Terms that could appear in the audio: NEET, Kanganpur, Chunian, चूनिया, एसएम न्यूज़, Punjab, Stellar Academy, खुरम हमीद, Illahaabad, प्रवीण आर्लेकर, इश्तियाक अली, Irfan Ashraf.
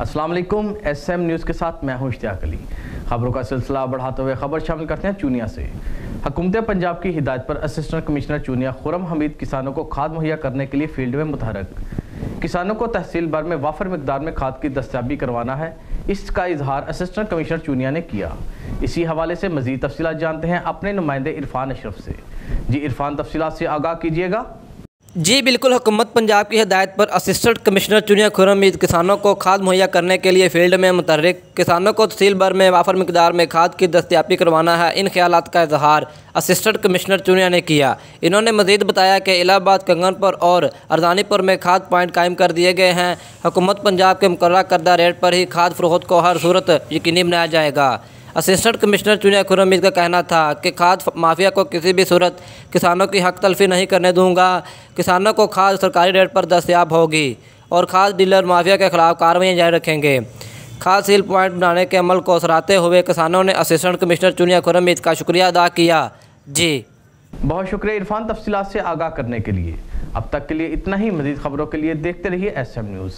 अस्सलाम वालेकुम, एसएम न्यूज़ के साथ मैं हूं इश्तियाक अली। खबरों का सिलसिला बढ़ाते हुए खबर शामिल करते हैं चूनिया से। हुकूमत पंजाब की हिदायत पर असिस्टेंट कमिश्नर चूनिया खुरम हमीद किसानों को खाद मुहैया करने के लिए फील्ड में मुतहरक। किसानों को तहसील भर में वाफर मकदार में खाद की दस्तियाबी करवाना है, इसका इजहार असिस्टेंट कमिश्नर चूनिया ने किया। इसी हवाले से मज़ीद तफसीलात जानते हैं अपने नुमाइंदे इरफान अशरफ से। जी इरफान, तफसीलात से आगाह कीजिएगा। जी बिल्कुल, हुकूमत पंजाब की हिदायत पर असिस्टेंट कमिश्नर चुनिया खुरम हमीद किसानों को खाद मुहैया करने के लिए फील्ड में मुतहरक। किसानों को तहसील भर में वाफर मकदार में खाद की दस्तियाबी करवाना है, इन ख्यालात का इजहार असिस्टेंट कमिश्नर चुनिया ने किया। इन्होंने मजीद बताया कि इलाहाबाद, कंगनपुर और अर्जानीपुर में खाद पॉइंट कायम कर दिए गए हैं। हुकूमत पंजाब के मुकर्रर करदा रेट पर ही खाद फरोख्त को हर सूरत यकीनी बनाया जाएगा। असिस्टेंट कमिश्नर चुनिया खुरम हमीद का कहना था कि खाद माफिया को किसी भी सूरत किसानों की हक तलफी नहीं करने दूंगा। किसानों को खाद सरकारी रेट पर दस्तियाब होगी और खाद डीलर माफिया के खिलाफ कार्रवाइयाँ जारी रखेंगे। खाद सील पॉइंट बनाने के अमल को सराहते हुए किसानों ने असिस्टेंट कमिश्नर चुनिया खुरम हमीद का शुक्रिया अदा किया। जी बहुत शुक्रिया इरफान, तफसीलात से आगाह करने के लिए। अब तक के लिए इतना ही। मज़ीद खबरों के लिए देखते रहिए एसएम न्यूज़।